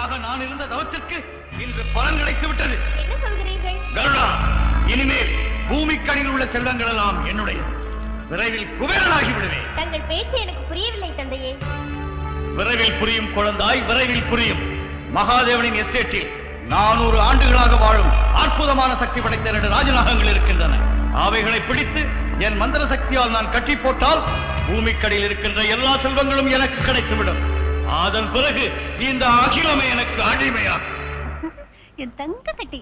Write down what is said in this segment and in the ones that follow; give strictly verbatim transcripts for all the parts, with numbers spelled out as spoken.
நாளாக நான் இருந்த தவத்திற்கு இன்று பலன் கிடைத்து விட்டது. என்ன சொல்கிறீர்கள் கருடா? இனிமேல் பூமிக்கடியில் உள்ள செல்வங்கள் எல்லாம் என்னுடைய. விரைவில் குபேரனாகி விடுவேன். தங்கள் பேச்சு எனக்கு புரியவில்லை தந்தையே. விரைவில் புரியும் குழந்தாய், விரைவில் புரியும். மகாதேவனின் எஸ்டேட்டில் நானூறு ஆண்டுகளாக வாழும் அற்புதமான சக்தி படைத்த இரண்டு ராஜநாகங்கள் இருக்கின்றன. அவைகளை பிடித்து என் மந்திர சக்தியால் நான் கட்டி போட்டால் பூமிக்கடியில் இருக்கின்ற எல்லா செல்வங்களும் எனக்கு கிடைத்துவிடும். அதன் பிறகு இந்த அகிலமே எனக்கு அடிமையா. என் தங்க கட்டி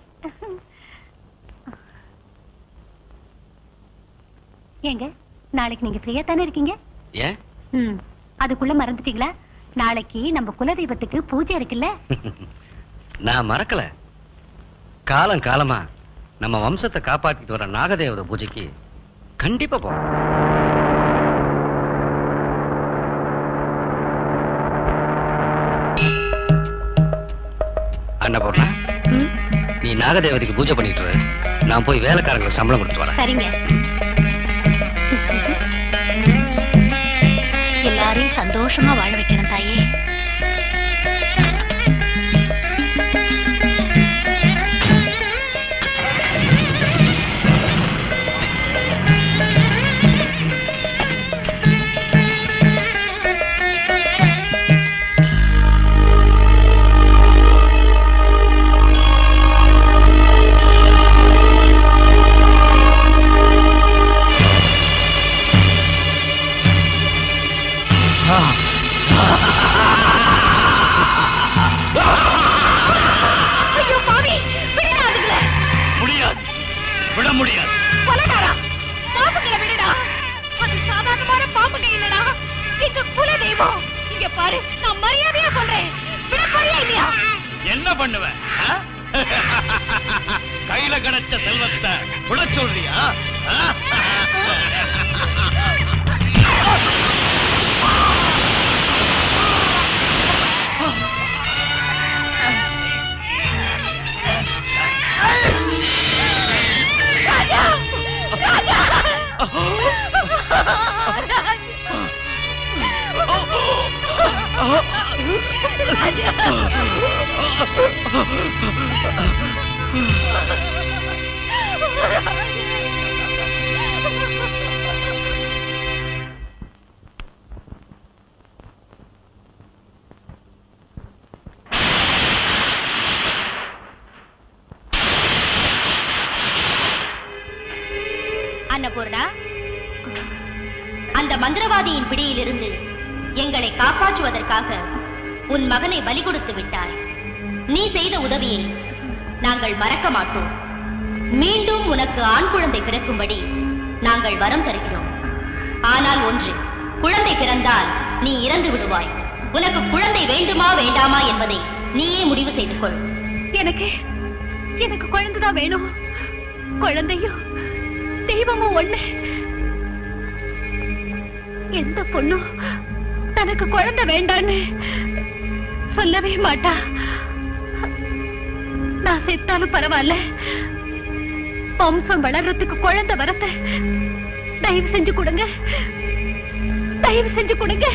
ஏங்க, நாளைக்கு நீங்க ஃப்ரீயா தானே இருக்கீங்க? அதுக்குள்ள மறந்துட்டீங்களா? நாளைக்கு நம்ம குலதெய்வத்துக்கு பூஜை இருக்குல்ல. நான் மறக்கல. காலம் காலமா நம்ம வம்சத்தை காப்பாற்றிட்டு வர நாகதேவத பூஜைக்கு கண்டிப்பா போறோம். அண்ணா, நீ நாகதேவதைக்கு பூஜை பண்ணிட்டு, நான் போய் வேலைக்காரங்களுக்கு சம்பளம் கொடுத்து வரேன். சரிங்க. எல்லாரையும் சந்தோஷமா வாழ வைக்கணும் தாயே. என்ன பண்ணுவ? கையில கிடைச்ச செல்வத்தை விட சொல்றியா? அன்னபூர்ணா, அந்த மந்திரவாதியின் பிடியிலிருந்து எங்களை காப்பாற்றுவதற்காக உன் மகனை பலி கொடுத்து விட்டாய். நீ செய்த உதவியை நாங்கள் மறக்க மாட்டோம். மீண்டும் உனக்கு ஆண் குழந்தை பிறக்கும்படி நாங்கள் வரம் தருகிறோம். ஆனால் ஒன்று, குழந்தை பிறந்தால் நீ இறந்து விடுவாய். உனக்கு குழந்தை வேண்டுமா வேண்டாமா என்பதை நீயே முடிவு செய்து கொள். எனக்கு எனக்கு குழந்தைதான் வேணும். குழந்தையும் தெய்வமும் ஒண்ணு. எந்த பொண்ணும் தனக்கு குழந்தை வேண்டான்னு சொல்லவே மாட்டா. நான் செத்தாலும் பரவாயில்ல, வம்சம் வளர்றதுக்கு குழந்தை வரத்தை தயவு செஞ்சு கொடுங்க, தயவு செஞ்சு கொடுங்க.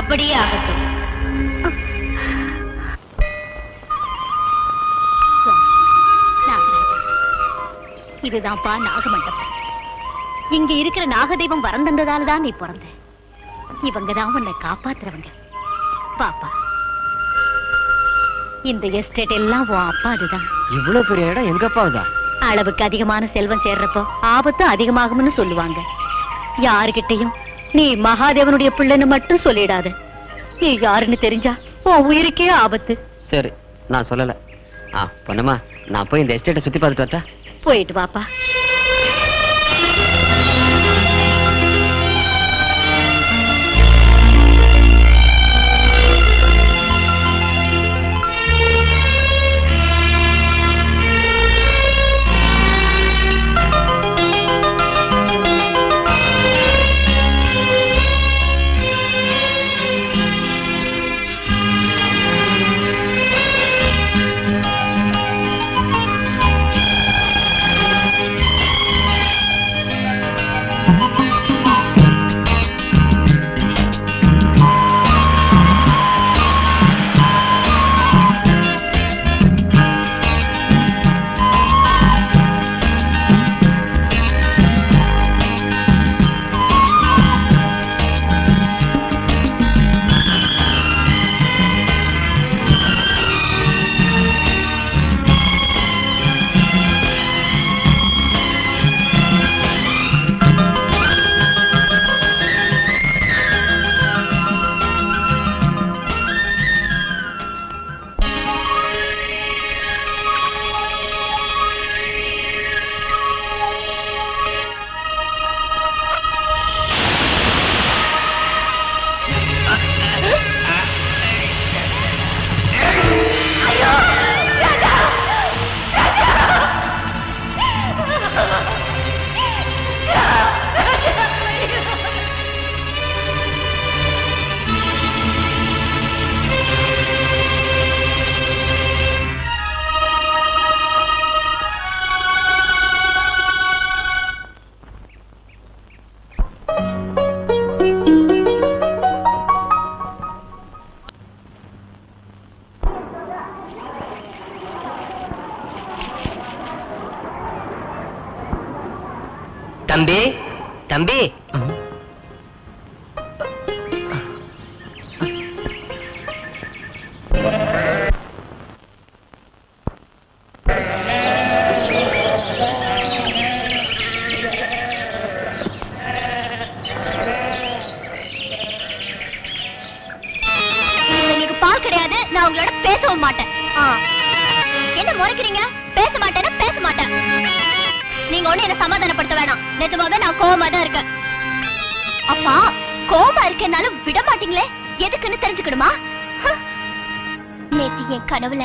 அப்படியே ஆகட்டும். இதுதான்ப்பா நாகமண்டபம். இங்க இருக்கிற நாகதெய்வம் வரம் தந்ததால்தான் நீ பிறந்த. இவங்கதான் உன்னை காப்பாத்துறவங்க. பாப்பா, இந்த எஸ்டேட் எல்லாம் உன் அப்பா. அதுதான் இவ்வளவு பெரிய இடம் எங்க அப்பாவுதான். அளவுக்கு அதிகமான செல்வம் சேர்றப்போ ஆபத்து அதிகமாகும்னு சொல்லுவாங்க. யாருகிட்டையும் நீ மகாதேவனுடைய பிள்ளைன்னு மட்டும் சொல்லிடாத. நீ யாருன்னு தெரிஞ்சா உன் உயிருக்கே ஆபத்து. சரி, நான் சொல்லல. ஆ பொண்ணுமா, நான் போய் இந்த எஸ்டேட்டை சுத்தி பார்த்துட்டு வரட்டா? போயிட்டு பாப்பா. தம்பி கனவுல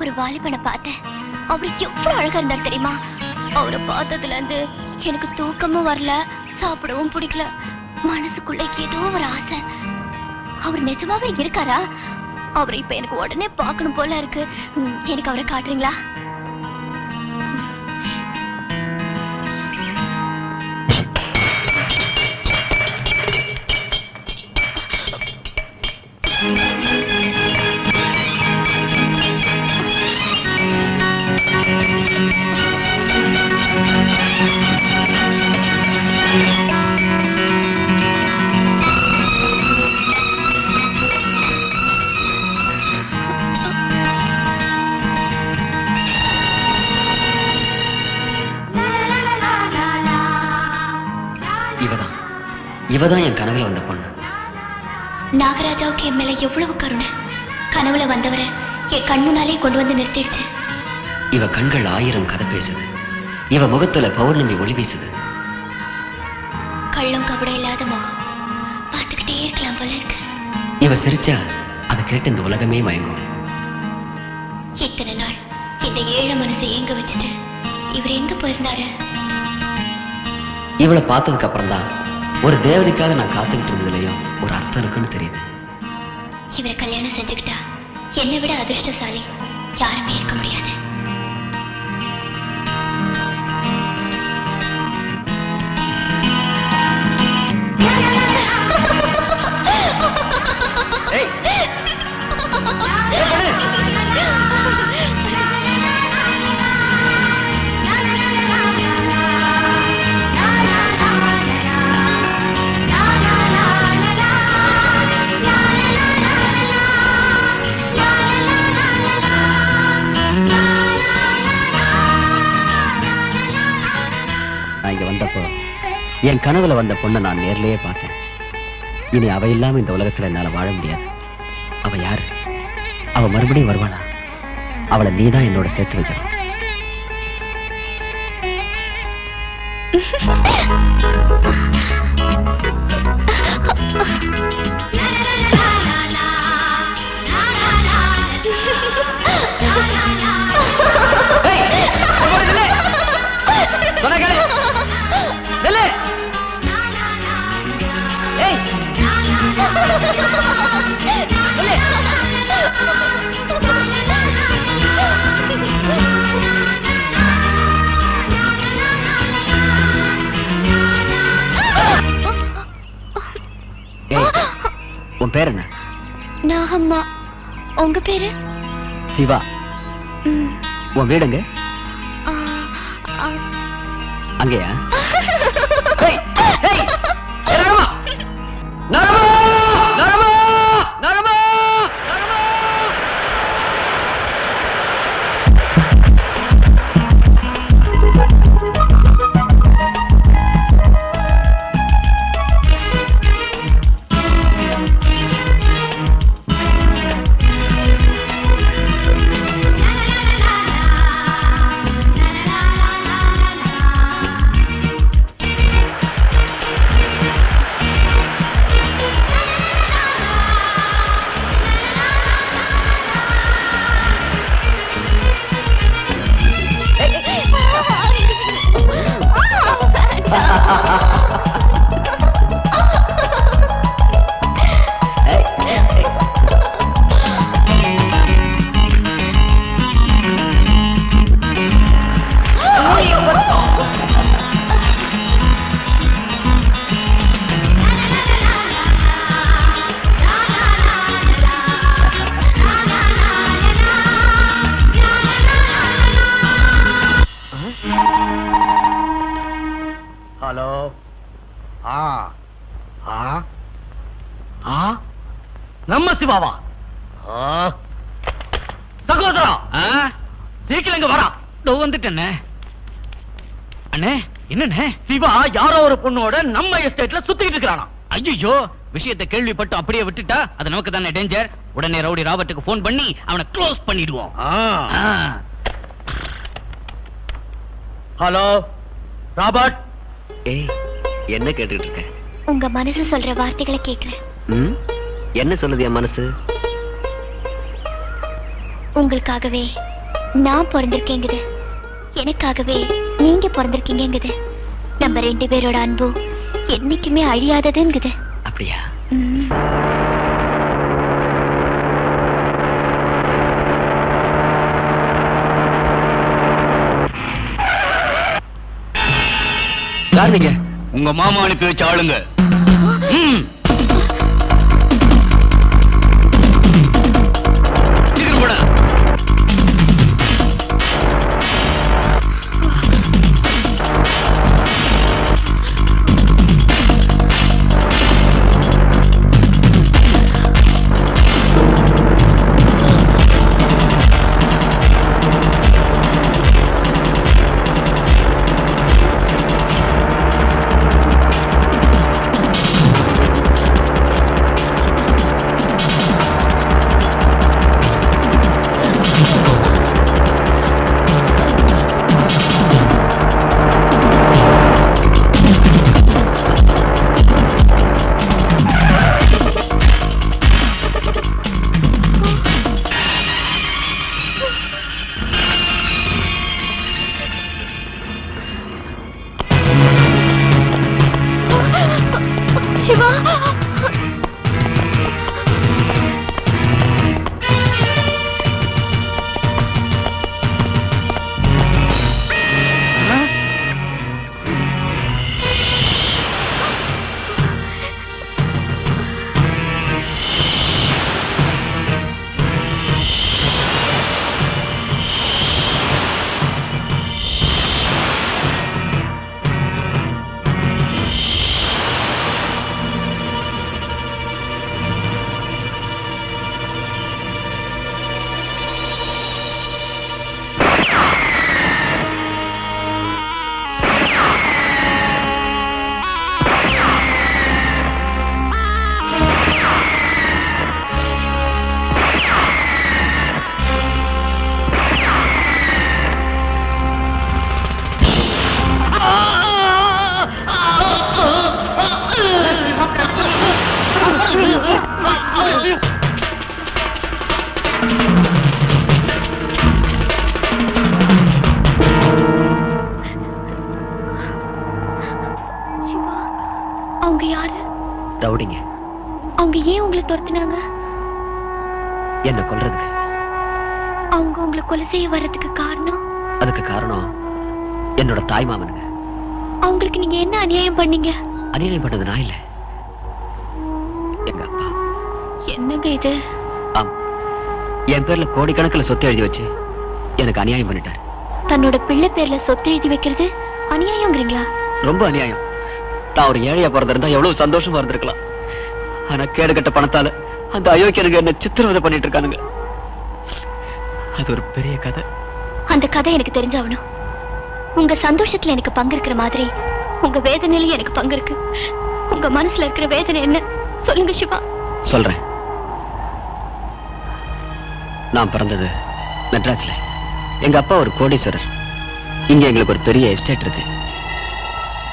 ஒரு வாலிபனை பார்த்தேன். அவரு எவ்வளவு அழகா இருந்தாரு தெரியுமா? அவரை பார்த்ததுல இருந்து எனக்கு தூக்கமும் வரல, சாப்பிடவும் பிடிக்கல. மனசுக்குள்ள ஏதோ ஒரு ஆசை. அவர் நிஜமாவே இருக்காரா? அவரை இப்ப எனக்கு உடனே பார்க்கணும் போல இருக்கு. எனக்கு அவரை காட்டுறீங்களா? இவதான் என் கனவுல வந்த பொண்ணு. நாகராஜாவுக்கு என் மேல எவ்வளவு கருணை! கனவுல வந்தவரை என் கண் முன்னாலே கொண்டு வந்து நிறுத்திடுச்சு. இவ கண்கள் ஆயிரம் கதை பேசுது. இவ முகத்துல பௌர்ணமி ஒளி வீசுது. கள்ளம் கபடம் இல்லாத முகம். பார்த்துக்கிட்டே இருக்கலாம் போல இருக்கு. இவ சிரிச்சா அதை கேட்டு இந்த உலகமே மயங்கும். இத்தனை நாள் இந்த ஏழை மனசை ஏங்க வச்சுட்டு இவர் எங்க போயிருந்தாரு? இவளை பார்த்ததுக்கு அப்புறம் தான் ஒரு தேவனுக்காக நான் காத்துக்கிட்டு இருந்ததுலயும் ஒரு அர்த்தம் இருக்குன்னு தெரியுது. இவரை கல்யாணம் செஞ்சுக்கிட்டா என்னை விட அதிர்ஷ்டசாலி யாருமே இருக்க முடியாது. என் கனவுல வந்த பொண்ணை நான் நேர்லயே பார்த்தேன். இனி அவ இல்லாம இந்த உலகத்துல என்னால வாழ முடியாது. அவ யாரு? அவ மறுபடியும் வருவானா? அவளை நீதான் என்னோட சேர்த்து வைக்கணும். உன் பேர் என்ன? நாகம்மா. உங்க பேரு? சிவா. உன் வீடுங்க அங்கயா? ನಮ್ಮ ಶಿವಾವ சகோதரா சீக்கிரங்க வரா டோ வந்துட்டேண்ணே அண்ணே என்னண்ணே சிவா யாரோ ஒரு பொண்ணோட நம்ம எஸ்டேட்ல சுத்திட்டு இருக்கானா ஐயோ விஷயத்தை கேள்விப்பட்டு அப்படியே விட்டுட்டா அது நமக்கு தானே டேஞ்சர் உடனே ரவுடி ராபர்ட்டுக்கு ஃபோன் பண்ணி அவனை க்ளோஸ் பண்ணிடுவோம் ஹலோ ராபர்ட் ஏய் என்ன கேட்டிட்டு இருக்க உங்க மனசு சொல்ற வார்த்தைகளை கேக்குறேன் என்ன சொல்லுது என் மனசு உங்களுக்காகவே நான் பிறந்திருக்கேங்குது எனக்காகவே நீங்க பிறந்திருக்கீங்கங்குது நம்ம ரெண்டு பேரோட அன்பு என்னைக்குமே அழியாததுங்குது அப்படியா யாருங்க உங்க மாமா அனுப்பி வச்சு ஆளுங்க கோடிக்கணக்கில் சொத்து எழுதி வச்சு எனக்கு அநியாயம் பண்ணிட்டார் தன்னோட பிள்ளை பேர்ல சொத்து எழுதி வைக்கிறது அநியாயம்ங்கறீங்களா ரொம்ப அநியாயம் தான் ஒரு ஏழையா பிறந்திருந்தா எவ்வளவு சந்தோஷமா இருந்திருக்கலாம் ஆனா கேடு கட்ட பணத்தால அந்த அயோக்கியனுக்கு என்ன சித்திரவதை பண்ணிட்டு இருக்கானுங்க அது ஒரு பெரிய கதை அந்த கதை எனக்கு தெரிஞ்சாவணும் உங்க சந்தோஷத்துல எனக்கு பங்கு இருக்கிற மாதிரி உங்க வேதனையில எனக்கு பங்கு இருக்கு உங்க மனசுல இருக்கிற வேதனை என்ன சொல்லுங்க சிவா சொல்றேன் நான் பிறந்தது மெட்ராஸ்ல எங்க அப்பா ஒரு கோடீஸ்வரர் இங்க எங்களுக்கு ஒரு பெரிய எஸ்டேட் இருக்கு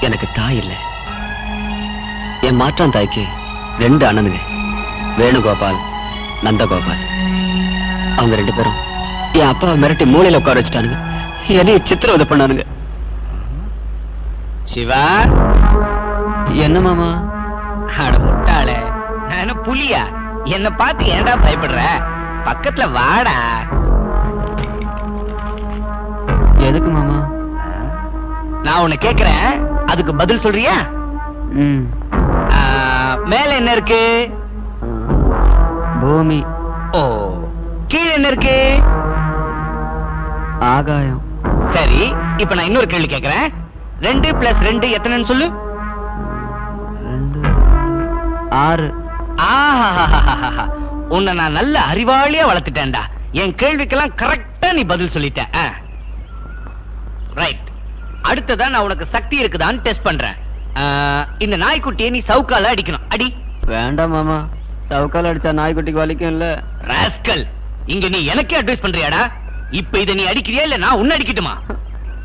எனக்கு தாய் இல்லை என் மாற்றான் தாய்க்கு ரெண்டு அண்ணனுங்க வேணுகோபால் நந்தகோபால் அவங்க ரெண்டு பேரும் என் அப்பாவை மிரட்டி மூளையில உட்கார வச்சுட்டானுங்க என்னைய சித்திரவதை பண்ணானுங்க சிவா என்ன மாமா அட முட்டாளே நான் புலியா என்ன பார்த்து ஏன்டா பயப்படுற பக்கத்துல வாடா எதுக்கு மாமா நான் உன்னை கேக்குறேன் அதுக்கு பதில் சொல்றியா மேல என்ன இருக்கு பூமி ஓ கீழே என்ன இருக்கு ஆகாயம் சரி இப்ப நான் இன்னொரு கேள்வி கேக்குறேன் ரெண்டு பிளஸ் ரெண்டு எத்தனைன்னு சொல்லு ஆறு. ஆஹா, உன்னை நான் நல்ல அறிவாளியா வளர்த்துட்டேன்டா. என் கேள்விக்கெல்லாம் கரெக்டா நீ பதில் சொல்லிட்ட. ரைட், அடுத்ததான் நான் உனக்கு சக்தி இருக்குதான்னு டெஸ்ட் பண்றேன். இந்த நாய்க்குட்டியை நீ சவுக்கால அடிக்கணும். அடி. வேண்டாம் மாமா, சவுக்கால அடிச்சா நாய்க்குட்டிக்கு வலிக்கும் இல்ல. ராஸ்கல், இங்க நீ எனக்கே அட்வைஸ் பண்றியாடா? இப்ப இத நீ அடிக்கிறியா இல்ல நான் உன்ன அடிக்கட்டுமா?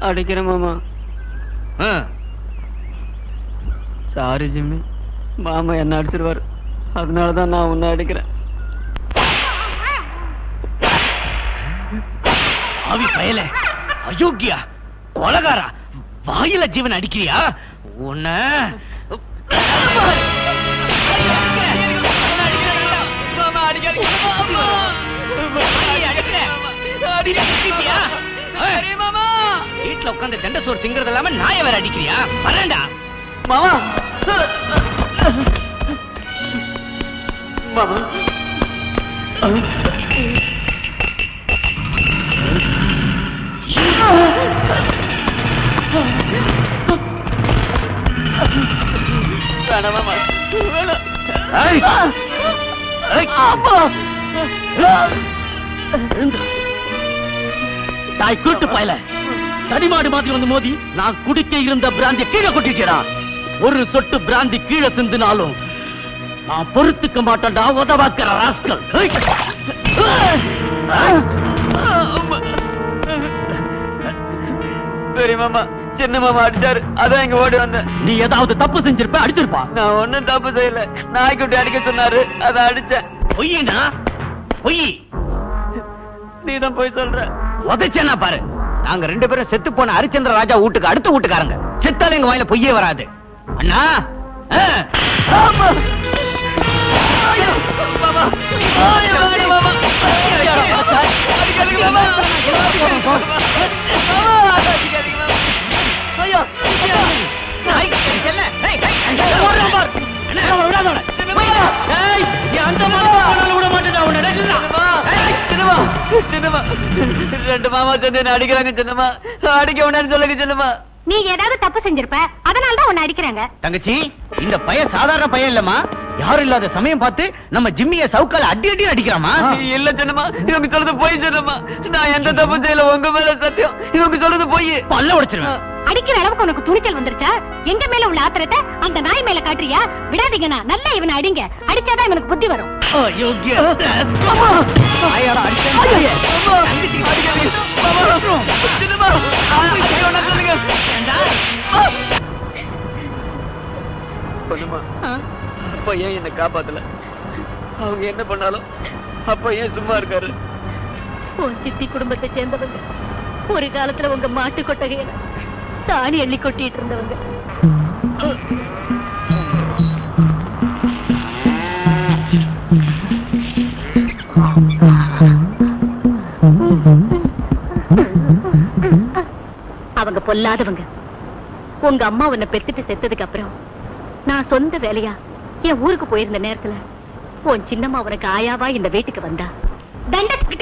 அடிக்கிறேன் மாமா. சாரி ஜிம்மி, மாமா என்ன அடிச்சிருவாரு, அதனாலதான் நான் உன்ன அடிக்கிறேன். அவி பயல, அயோக்கியா, கொலகாரா, வாயில ஜீவன் அடிக்கிறியா உன்ன? வீட்டுல உட்காந்து தண்டை சோறு திங்கறது இல்லாம நாய வேற அடிக்கிறியா? வரண்டா மாமா. மாமா தடிமாடு மாதிரி வந்து மோதி நான் குடிக்க இருந்த பிராந்தி கீழே கொட்டிட்டா. ஒரு சொட்டு பிராந்தி கீழே சிந்தினாலும் நான் பொறுத்துக்க மாட்டேன்டா உதவாக்கிற ராஸ்கல். பெரியமாமா சின்ன மாமா அடிச்சாரு, அதான் எங்க ஓடி வந்தேன். நீ ஏதாவது தப்பு செஞ்சிருப்ப, அடிச்சிருப்பா. நான் ஒன்னும் தப்பு செய்யல, நாய்க்குட்டி அடிக்க சொன்னாரு அதான் அடிச்சேன். பொய்யா? பொய்? நீதான் போய் சொல்ற. உதச்சேன்னா பாரு, நாங்க ரெண்டு பேரும் செத்து போன ஹரிச்சந்திர ராஜா வீட்டுக்கு அடுத்த வீட்டுக்காரங்க. செத்தால எங்க வாயில பொய்யே வராது அண்ணா. ரெண்டு மாமா சேர்ந்து அடிக்கிறாங்க சின்னமா. அடிக்க உடனே சொல்லுங்க சின்னமா. நீ ஏதாவது தப்பு செஞ்சிருப்ப, அதனால தான் உன்னை அடிக்கிறாங்க. தங்கச்சி, இந்த பைய சாதாரண பையன் இல்லம்மா. யாரும் இல்லாத சமயம் பார்த்து நம்ம ஜிம்மியை சவுக்கால அடி அடி அடிக்கிறாமா? இல்ல சின்னமா, இவங்க சொல்றது போய் சின்னமா. நான் எந்த தப்பு செய்யல, உங்க மேல சத்தியம். இவங்க சொல்றது போய். பல்ல உடைச்சிருவேன். அடிக்கிற அளவுக்கு உனக்கு துணிச்சல் வந்துருச்சா? எங்க மேல உள்ள ஆத்திரத்தை அந்த நாய் மேல காட்டுறியா? விடாதீங்கண்ணா, நல்லா இவனை அடிங்க. அடிச்சாதான் இவனுக்கு புத்தி வரும். அப்பா ஏன் என்ன காப்பாத்தல? அவங்க என்ன பண்ணாலும் அப்பா ஏன் சும்மா இருக்காரு? சித்தி குடும்பத்தை சேர்ந்தவங்க, ஒரு காலத்துல உங்க மாட்டு கொட்டகையில தாணி அள்ளி கொட்டிட்டு இருந்தவங்க. அவங்க பொல்லாதவங்க. உங்க அம்மா உன்னை பெத்துட்டு செத்ததுக்கு அப்புறம் நான் சொந்த வேலையா என் ஊருக்கு போயிருந்த நேரத்துல உன் சின்னம்மா உனக்கு ஆயாவா இந்த வீட்டுக்கு வந்தா. தண்ட